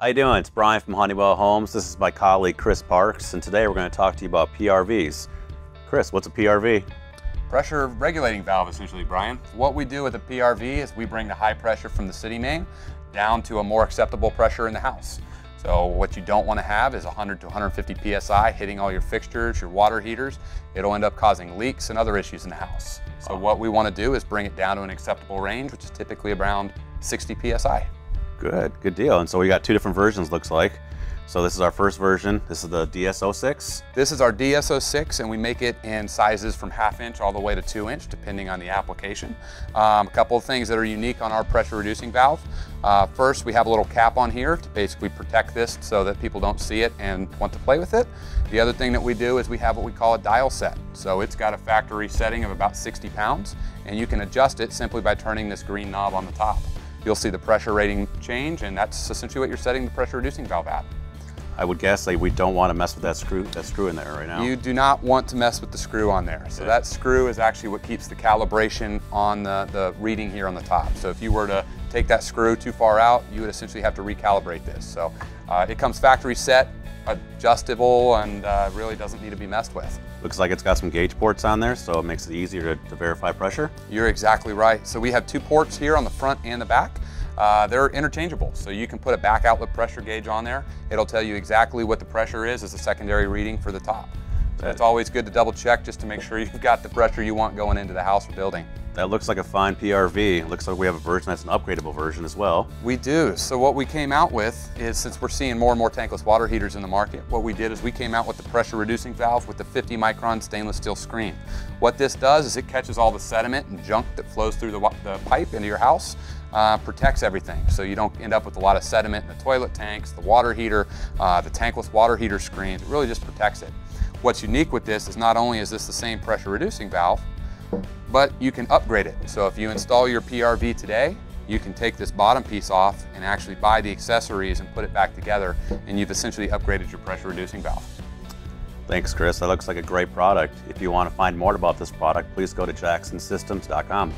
How you doing? It's Brian from Honeywell Homes. This is my colleague Chris Parks, and today we're going to talk to you about PRVs. Chris, what's a PRV? Pressure regulating valve, essentially, Brian. What we do with a PRV is we bring the high pressure from the city main down to a more acceptable pressure in the house. So what you don't want to have is 100 to 150 PSI hitting all your fixtures, your water heaters. It'll end up causing leaks and other issues in the house. So what we want to do is bring it down to an acceptable range, which is typically around 60 PSI. Good deal. And so we got two different versions, looks like. So this is our first version. This is the DS06. This is our DS06, and we make it in sizes from 1/2 inch all the way to 2 inch, depending on the application. A couple of things that are unique on our pressure reducing valve. First, we have a little cap on here to basically protect this so that people don't see it and want to play with it. The other thing that we do is we have what we call a dial set. So it's got a factory setting of about 60 pounds, and you can adjust it simply by turning this green knob on the top. You'll see the pressure rating change, and that's essentially what you're setting the pressure reducing valve at. I would guess that we don't want to mess with that screw in there right now. You do not want to mess with the screw on there. So that screw is actually what keeps the calibration on the reading here on the top. So if you were to take that screw too far out, you would essentially have to recalibrate this. So it comes factory set, adjustable, and really doesn't need to be messed with. Looks like it's got some gauge ports on there, so it makes it easier to verify pressure. You're exactly right. So we have two ports here on the front and the back. They're interchangeable, so you can put a back outlet pressure gauge on there. It'll tell you exactly what the pressure is as a secondary reading for the top. So it's always good to double check just to make sure you've got the pressure you want going into the house or building. That looks like a fine PRV. It looks like we have a version that's an upgradable version as well. We do. So what we came out with is, since we're seeing more and more tankless water heaters in the market, what we did is we came out with the pressure reducing valve with the 50 micron stainless steel screen. What this does is it catches all the sediment and junk that flows through the pipe into your house, protects everything. So you don't end up with a lot of sediment in the toilet tanks, the water heater, the tankless water heater screens. It really just protects it. What's unique with this is not only is this the same pressure reducing valve, but you can upgrade it. So if you install your PRV today, you can take this bottom piece off and actually buy the accessories and put it back together, and you've essentially upgraded your pressure reducing valve. Thanks, Chris. That looks like a great product. If you want to find more about this product, please go to jacksonsystems.com.